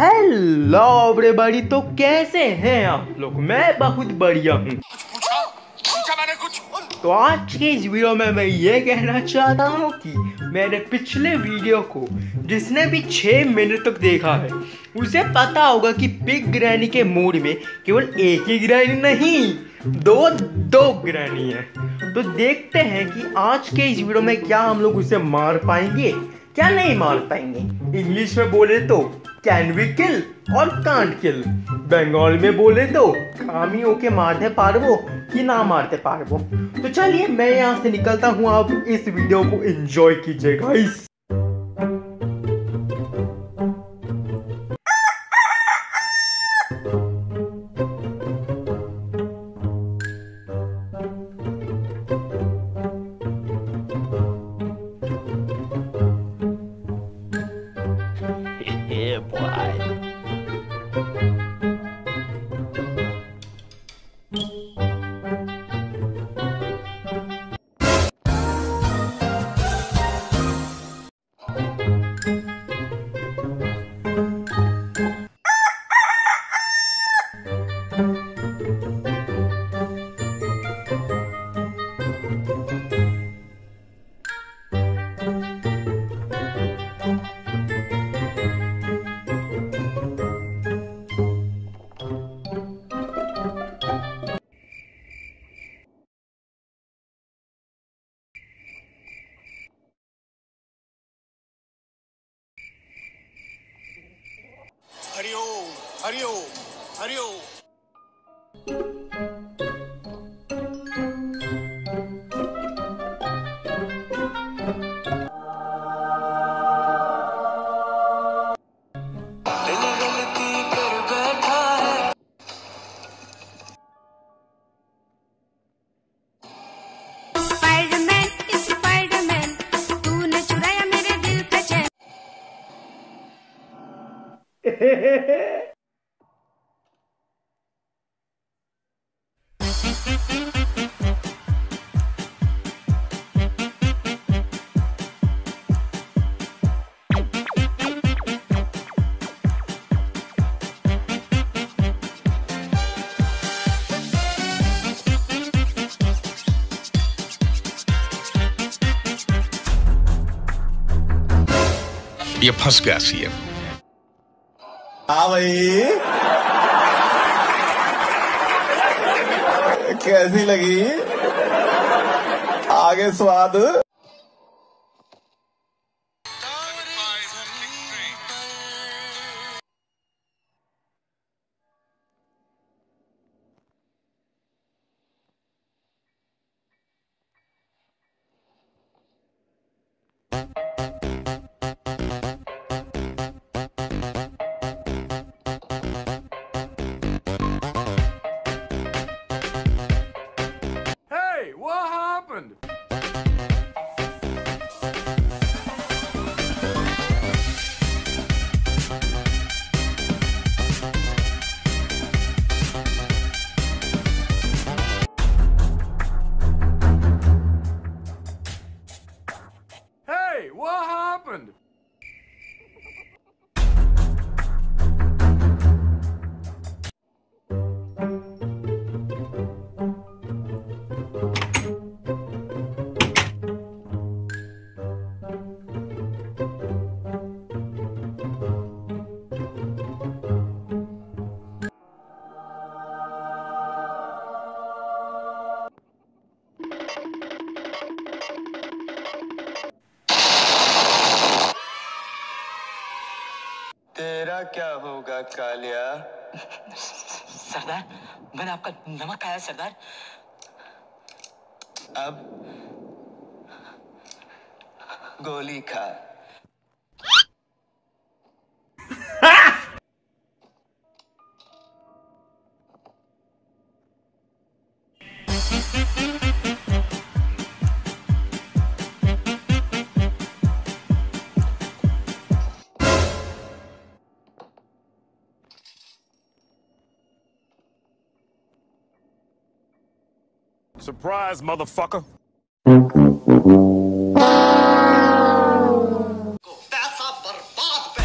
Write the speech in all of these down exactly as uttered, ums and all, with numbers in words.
Hello everybody, तो कैसे हैं आप लोग। मैं बहुत बढ़िया हूँ। तो आज के इस वीडियो में मैं ये कहना चाहता हूँ कि मैंने पिछले वीडियो को जिसने भी छः मिनट तक देखा है उसे पता होगा कि बिग ग्रैनी के मूड में केवल एक ही ग्रैनी नहीं, दो दो ग्रैनी है। तो देखते हैं कि आज के इस वीडियो में क्या हम लोग उसे मार पाएंगे, क्या नहीं मार पाएंगे। इंग्लिश में बोले तो कैन वी किल और कांट किल, बंगाल में बोले तो कामी होके मारते पारबो कि ना मारते पारबो। तो चलिए मैं यहाँ से निकलता हूँ, आप इस वीडियो को एंजॉय कीजिए गाइस। हरिओ हरिओ स्पाइडरमैन। ये फंस गया सी है। हाँ भाई, कैसी लगी आगे स्वाद। तेरा क्या होगा कालिया। सरदार, मैंने आपका नमक खाया सरदार। अब गोली खा। Surprise, motherfucker. पैसा बर्बाद पे।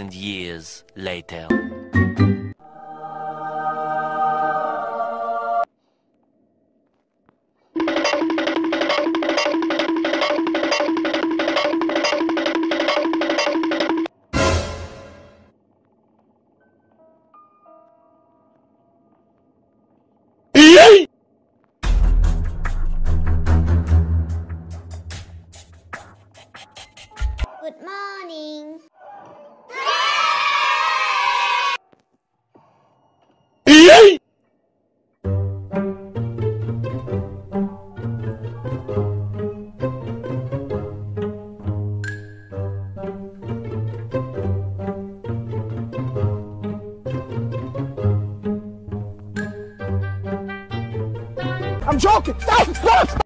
thousand years later. Good morning. I'm joking. Stop! Stop! Stop.